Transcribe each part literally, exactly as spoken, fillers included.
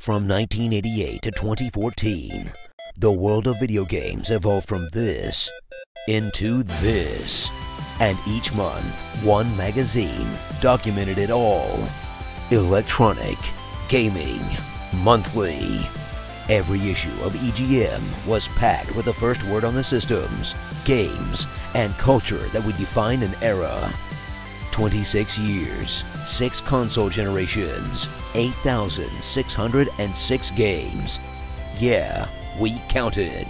From nineteen eighty-eight to twenty fourteen, the world of video games evolved from this into this. And each month, one magazine documented it all. Electronic Gaming Monthly. Every issue of E G M was packed with the first word on the systems, games, and culture that would define an era. twenty-six years, six console generations, eight thousand six hundred six games. Yeah, we counted.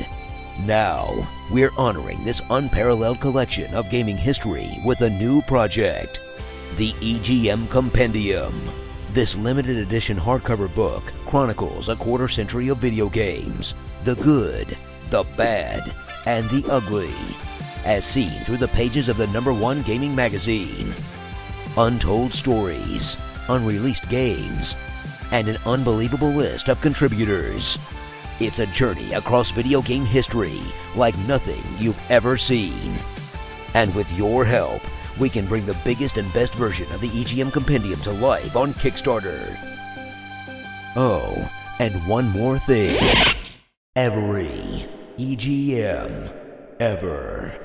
Now, we're honoring this unparalleled collection of gaming history with a new project, the E G M Compendium. This limited edition hardcover book chronicles a quarter century of video games, the good, the bad, and the ugly, as seen through the pages of the number one gaming magazine. Untold stories, unreleased games, and an unbelievable list of contributors. It's a journey across video game history like nothing you've ever seen. And with your help, we can bring the biggest and best version of the E G M Compendium to life on Kickstarter. Oh, and one more thing. Every E G M ever.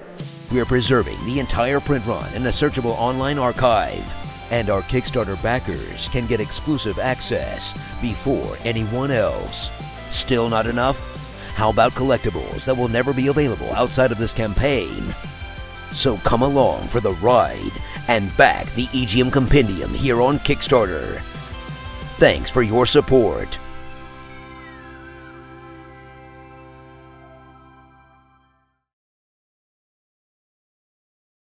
We're preserving the entire print run in a searchable online archive, and our Kickstarter backers can get exclusive access before anyone else. Still not enough? How about collectibles that will never be available outside of this campaign? So come along for the ride and back the E G M Compendium here on Kickstarter. Thanks for your support.